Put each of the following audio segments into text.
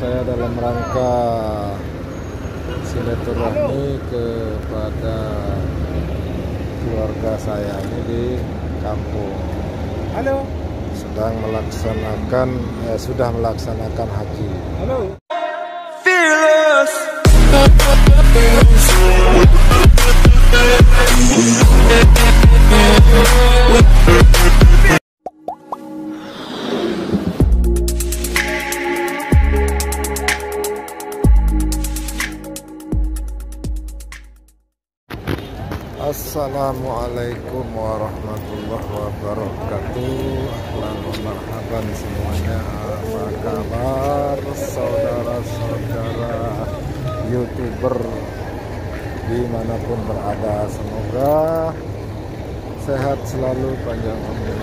saya dalam rangka silaturahmi kepada keluarga saya ini di kampung. Halo. Sudah melaksanakan haji. Halo. Assalamualaikum warahmatullahi wabarakatuh. Ahlan wa marhaban semuanya. Apa kabar saudara-saudara YouTuber dimanapun berada, semoga sehat selalu, panjang umur.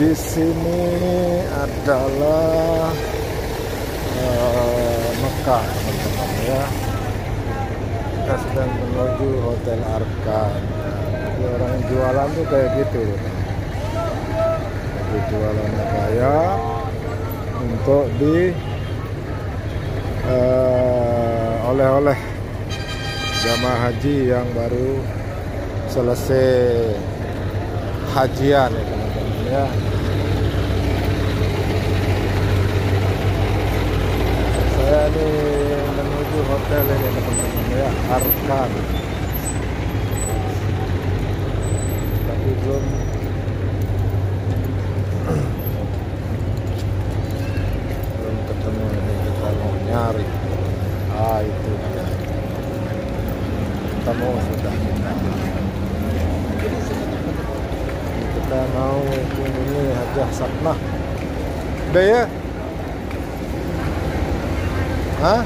Di sini adalah Mekkah, teman-teman ya. Kita sedang menuju Hotel Arkan. Jadi orang yang jualan tuh kayak gitu. Jadi jualannya kayak untuk di oleh-oleh jamaah haji yang baru selesai hajian ya teman-teman ya. Saya ini menuju hotel ini teman-teman ya, Arkan. Tapi belum ketemu ini, kita mau nyari. Ah itu dia. Ketemu sudah. Kita mau kunjungi Hajah Saknah. Udah ya? Hah?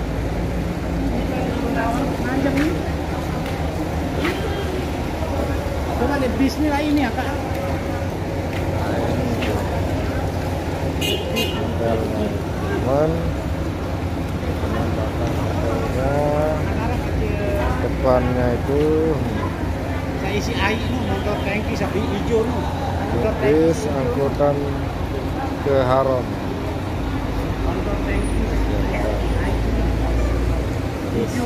Coba deh bismillah ini ya, Kak. Depannya itu saya isi air motor tangki sapi hijau bis angkutan ke haram. Ini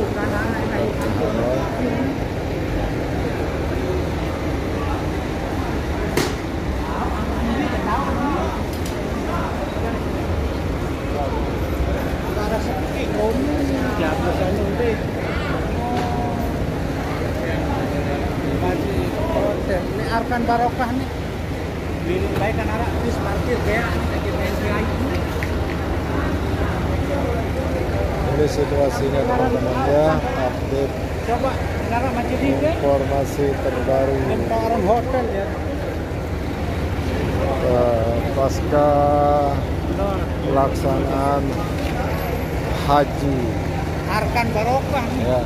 Arkan Barokah nih. Beli baik kan arah bis parkir kayak lagi main. Ini situasinya teman-teman ya, update. Coba informasi terbaru. Orang hotel ya. Pasca pelaksanaan haji. Arkan Barokah nih. Ya.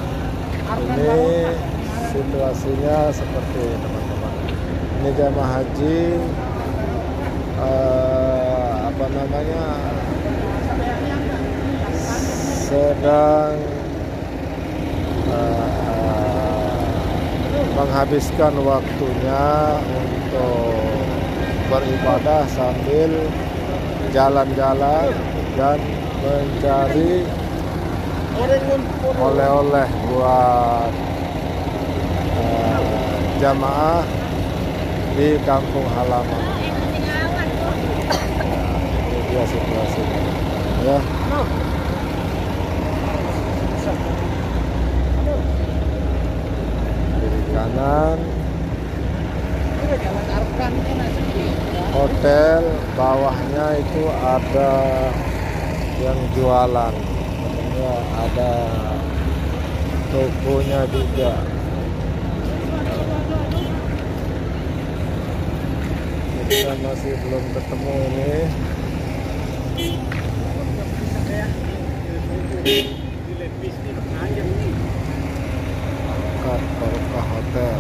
Arkan Barokah. Situasinya seperti teman-teman. Ini jamaah haji sedang menghabiskan waktunya untuk beribadah sambil jalan-jalan dan mencari oleh-oleh buat jamaah di kampung halaman. Ini dia situasinya ya. Kiri kanan hotel, bawahnya itu ada yang jualan ya, ada tokonya juga. Kita masih belum ketemu ini. Arkan Barokah Hotel.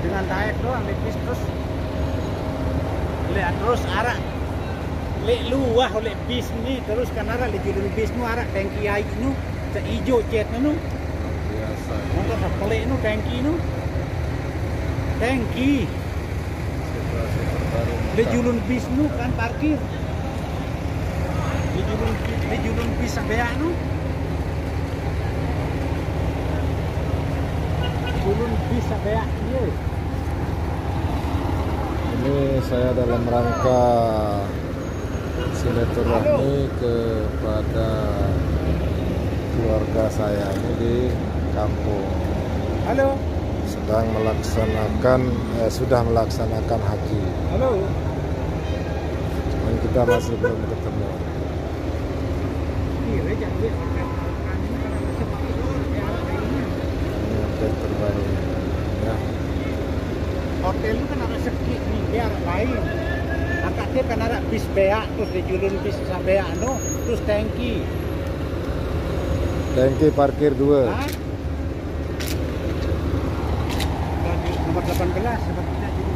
Dengan taek doang, terus arah. lek luah oleh bis ni terus kan arah lek judul bis nu arah tangki air nu seijo jet nu biasa monggo tak pelek nu tangki nu tangki lek judul bis nu kan parkir lek judul bis sabea nu judul bis sabea ye. Ini saya dalam rangka silaturahmi kepada keluarga saya ini di kampung. Halo. Sudah melaksanakan haji. Halo. Cuman kita masih belum ketemu. Ini update terbaru. Ya. Hotel itu kan ada segi biar lain. Angkat dia kan ada bis beak terus dijulun bis beak no, terus tangki. Tangki parkir 2. Hah? Nomor 18 sepertinya jadi.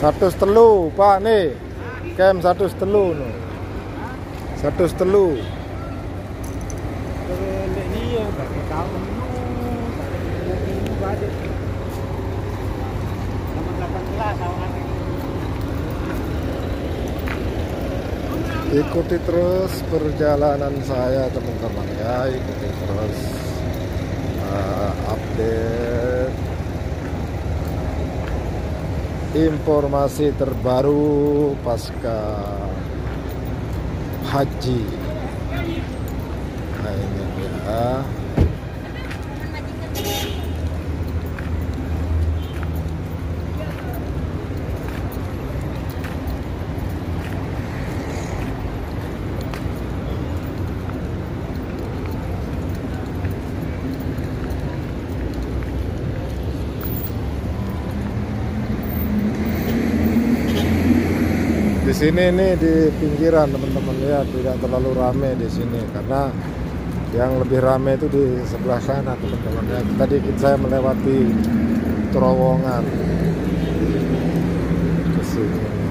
Satu telu Pak nih, kem satu telu no. Satu telu. Ikuti terus perjalanan saya teman-teman ya, ikuti terus update informasi terbaru pasca haji. Nah ini ya. Di sini nih di pinggiran teman-teman ya, tidak terlalu rame di sini karena yang lebih rame itu di sebelah sana teman-teman ya. Tadi saya melewati terowongan ke sini.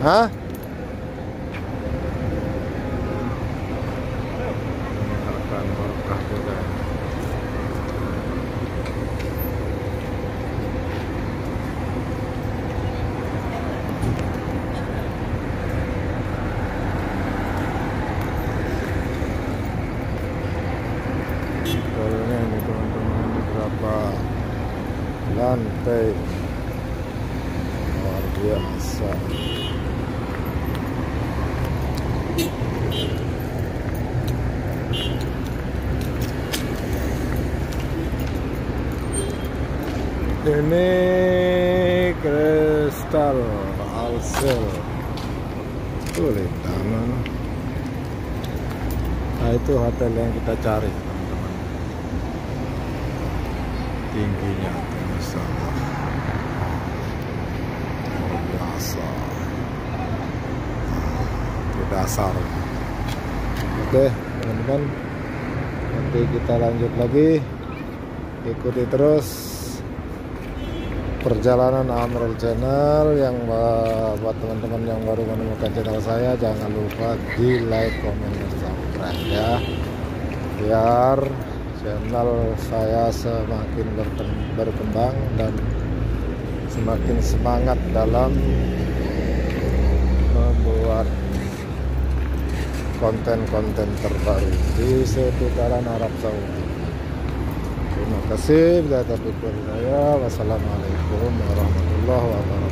Hah? Arkan Barokah juga. Soalnya ini teman-teman beberapa lantai luar biasa. Ini kristal alsel kulit tanah. Nah itu hotel yang kita cari teman-teman. Tingginya sangat luar biasa. Itu dasar. Oke teman-teman, nanti kita lanjut lagi. Ikuti terus perjalanan Amroel Channel. Yang buat teman-teman yang baru menemukan channel saya, jangan lupa di like, komen, dan subscribe ya, biar channel saya semakin berkembang dan semakin semangat dalam membuat konten-konten terbaru di seputaran Arab Saudi. Terima kasih. Bila tadi dari saya, wassalamualaikum warahmatullahi wabarakatuh.